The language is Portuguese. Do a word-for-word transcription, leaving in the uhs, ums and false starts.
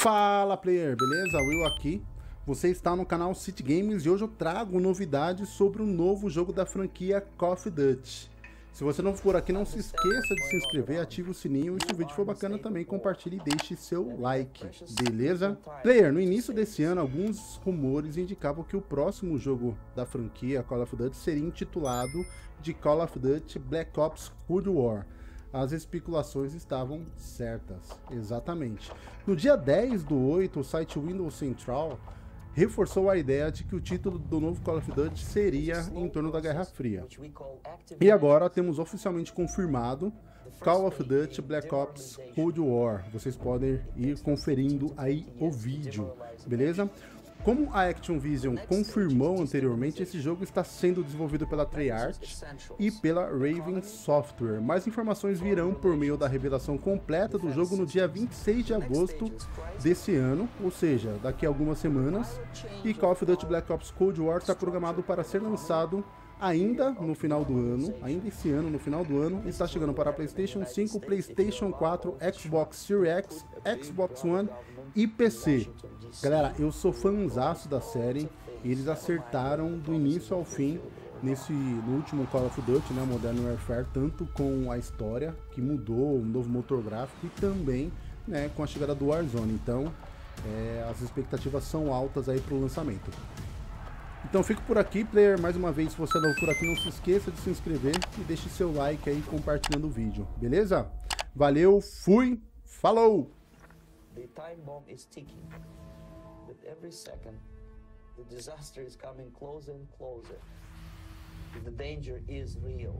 Fala, player, beleza? Will aqui. Você está no canal City Games e hoje eu trago novidades sobre o novo jogo da franquia Call of Duty. Se você não for aqui, não se esqueça de se inscrever, ative o sininho e se o vídeo for bacana também, compartilhe e deixe seu like, beleza? Player, no início desse ano, alguns rumores indicavam que o próximo jogo da franquia Call of Duty seria intitulado de Call of Duty Black Ops Cold War. As especulações estavam certas, exatamente. No dia dez do oito, o site Windows Central reforçou a ideia de que o título do novo Call of Duty seria em torno da Guerra Fria. E agora temos oficialmente confirmado Call of Duty Black Ops Cold War. Vocês podem ir conferindo aí o vídeo, beleza? Como a Activision confirmou anteriormente, esse jogo está sendo desenvolvido pela Treyarch e pela Raven Software. Mais informações virão por meio da revelação completa do jogo no dia vinte e seis de agosto desse ano, ou seja, daqui a algumas semanas. E Call of Duty Black Ops Cold War está programado para ser lançado ainda no final do ano, ainda esse ano, no final do ano, está chegando para PlayStation cinco, PlayStation quatro, Xbox Series X, Xbox One e P C. Galera, eu sou fãzaço da série e eles acertaram do início ao fim nesse, no último Call of Duty, né, Modern Warfare, tanto com a história que mudou, um novo motor gráfico e também, né, com a chegada do Warzone. Então, é, as expectativas são altas aí para o lançamento. Então fico por aqui, player, mais uma vez, se você é novo por aqui, não se esqueça de se inscrever e deixe seu like aí compartilhando o vídeo, beleza? Valeu, fui, falou! The time bomb is ticking. With every second, the disaster is coming closer and closer. The danger is real.